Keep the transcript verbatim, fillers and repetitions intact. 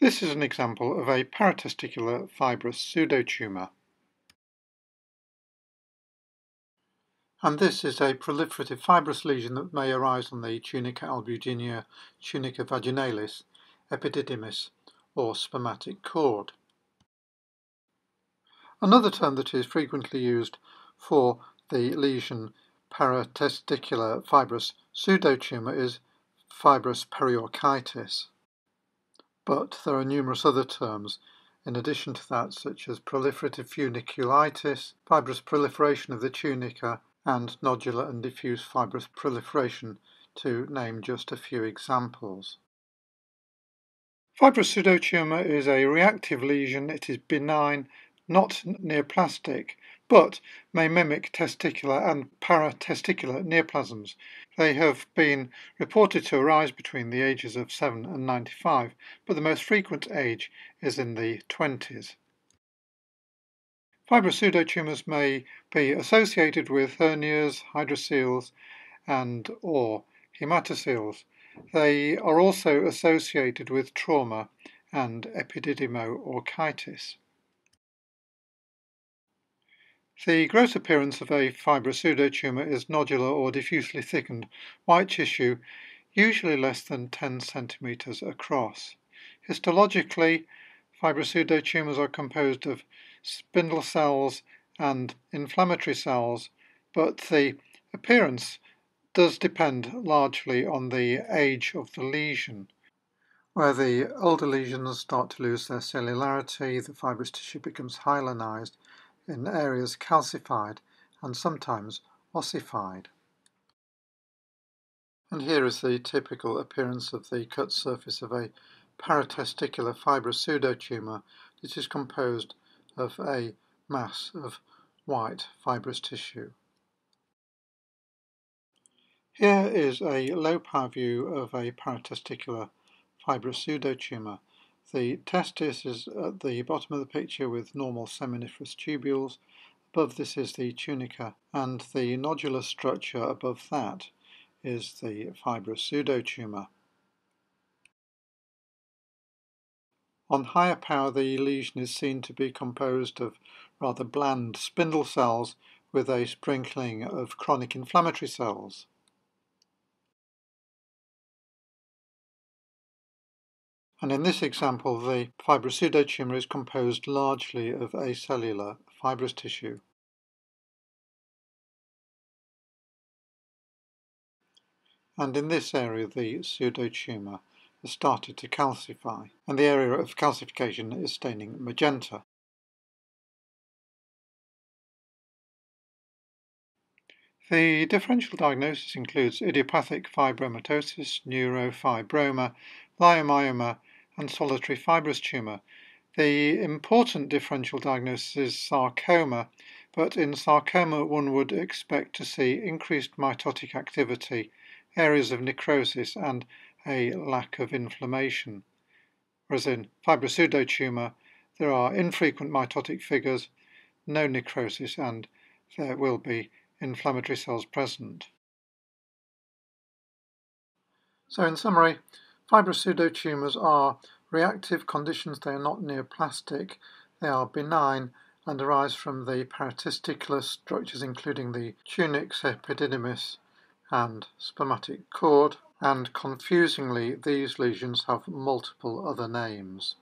This is an example of a paratesticular fibrous pseudotumor. And this is a proliferative fibrous lesion that may arise on the tunica albuginea, tunica vaginalis, epididymis, or spermatic cord. Another term that is frequently used for the lesion paratesticular fibrous pseudotumor is fibrous periorchitis. But there are numerous other terms in addition to that, such as proliferative funiculitis, fibrous proliferation of the tunica, and nodular and diffuse fibrous proliferation, to name just a few examples. Fibrous pseudotumor is a reactive lesion. It is benign, not neoplastic, but may mimic testicular and paratesticular neoplasms. They have been reported to arise between the ages of seven and ninety-five, but the most frequent age is in the twenties. Fibrous pseudotumours may be associated with hernias, hydrocele, and or hematoceles. They are also associated with trauma and epididymoorchitis. The gross appearance of a fibrous pseudotumour is nodular or diffusely thickened white tissue, usually less than ten centimetres across. Histologically, fibrous pseudotumours are composed of spindle cells and inflammatory cells, but the appearance does depend largely on the age of the lesion. Where the older lesions start to lose their cellularity, the fibrous tissue becomes hyalinized, in areas calcified and sometimes ossified. And here is the typical appearance of the cut surface of a paratesticular fibrous pseudotumour. It is composed of a mass of white fibrous tissue. Here is a low-power view of a paratesticular fibrous pseudotumour. The testis is at the bottom of the picture with normal seminiferous tubules. Above this is the tunica, and the nodular structure above that is the fibrous pseudotumour. On higher power, the lesion is seen to be composed of rather bland spindle cells with a sprinkling of chronic inflammatory cells. And in this example, the fibrous pseudotumour is composed largely of acellular fibrous tissue. And in this area, the pseudotumour has started to calcify, and the area of calcification is staining magenta. The differential diagnosis includes idiopathic fibromatosis, neurofibroma, leiomyoma, and solitary fibrous tumour. The important differential diagnosis is sarcoma, but in sarcoma one would expect to see increased mitotic activity, areas of necrosis, and a lack of inflammation. Whereas in fibrous pseudotumour there are infrequent mitotic figures, no necrosis, and there will be inflammatory cells present. So in summary, fibrous pseudotumours are reactive conditions. They are not neoplastic, they are benign and arise from the paratesticular structures including the tunix, epididymis and spermatic cord, and confusingly these lesions have multiple other names.